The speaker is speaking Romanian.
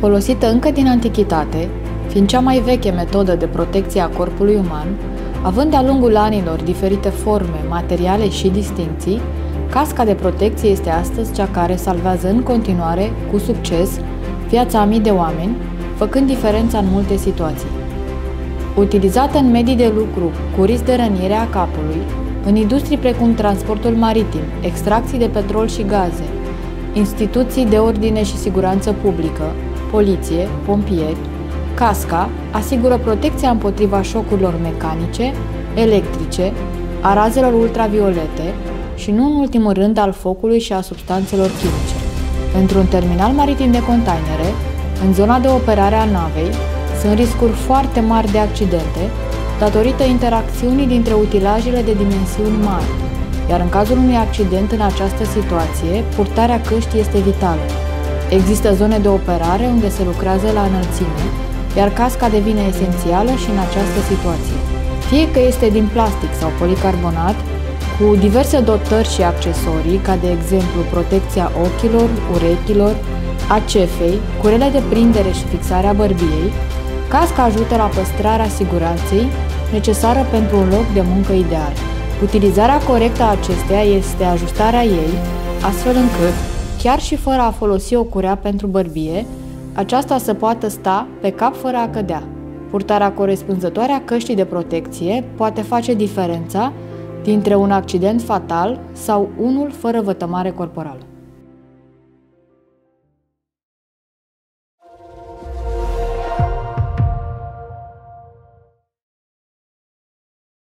folosită încă din antichitate, fiind cea mai veche metodă de protecție a corpului uman, având de-a lungul anilor diferite forme, materiale și distincții, casca de protecție este astăzi cea care salvează în continuare, cu succes, viața a mii de oameni, făcând diferența în multe situații. Utilizată în medii de lucru cu risc de rănire a capului, în industrii precum transportul maritim, extracții de petrol și gaze, instituții de ordine și siguranță publică, poliție, pompieri, casca asigură protecția împotriva șocurilor mecanice, electrice, a razelor ultraviolete și, nu în ultimul rând, al focului și a substanțelor chimice. Într-un terminal maritim de containere, în zona de operare a navei, sunt riscuri foarte mari de accidente, datorită interacțiunii dintre utilajele de dimensiuni mari, iar în cazul unui accident în această situație, purtarea căștii este vitală. Există zone de operare unde se lucrează la înălțime, iar casca devine esențială și în această situație. Fie că este din plastic sau policarbonat, cu diverse dotări și accesorii, ca de exemplu protecția ochilor, urechilor, a cefei, curele de prindere și fixarea bărbiei, casca ajută la păstrarea siguranței necesară pentru un loc de muncă ideal. Utilizarea corectă a acesteia este ajustarea ei, astfel încât, chiar și fără a folosi o curea pentru bărbie, aceasta să poată sta pe cap fără a cădea. Purtarea corespunzătoare a căștii de protecție poate face diferența dintre un accident fatal sau unul fără vătămare corporală.